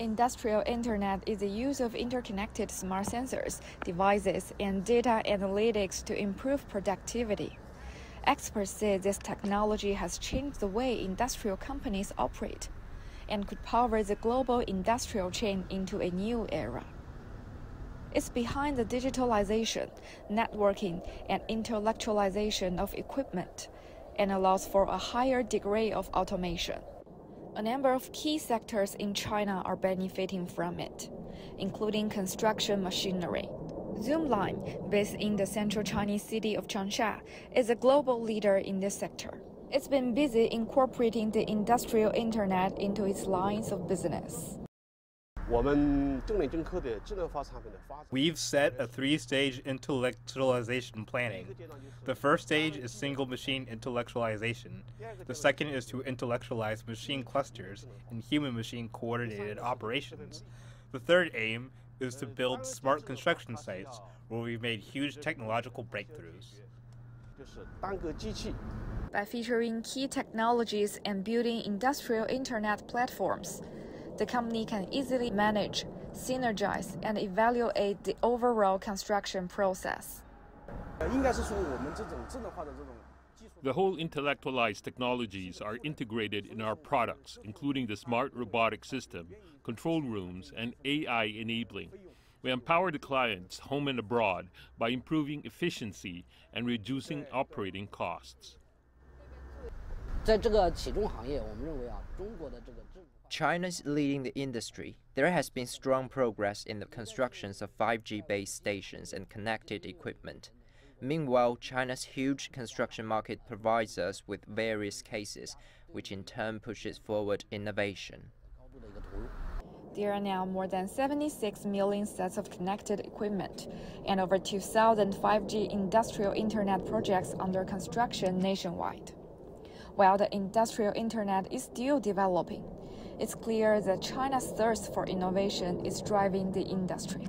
Industrial Internet is the use of interconnected smart sensors, devices, and data analytics to improve productivity. Experts say this technology has changed the way industrial companies operate and could power the global industrial chain into a new era. It's behind the digitalization, networking, and intellectualization of equipment, and allows for a higher degree of automation. A number of key sectors in China are benefiting from it, including construction machinery. Zoomlion, based in the central Chinese city of Changsha, is a global leader in this sector. It's been busy incorporating the industrial internet into its lines of business. We've set a three-stage intellectualization planning. The first stage is single machine intellectualization. The second is to intellectualize machine clusters and human-machine coordinated operations. The third aim is to build smart construction sites where we've made huge technological breakthroughs. By featuring key technologies and building industrial internet platforms, the company can easily manage, synergize, and evaluate the overall construction process. The whole intellectualized technologies are integrated in our products, including the smart robotic system, control rooms, and AI enabling. We empower the clients home and abroad by improving efficiency and reducing operating costs. China's leading the industry. There has been strong progress in the constructions of 5G base stations and connected equipment. Meanwhile, China's huge construction market provides us with various cases, which in turn pushes forward innovation. There are now more than 76 million sets of connected equipment and over 2,000 5G industrial internet projects under construction nationwide. While the industrial internet is still developing, it's clear that China's thirst for innovation is driving the industry.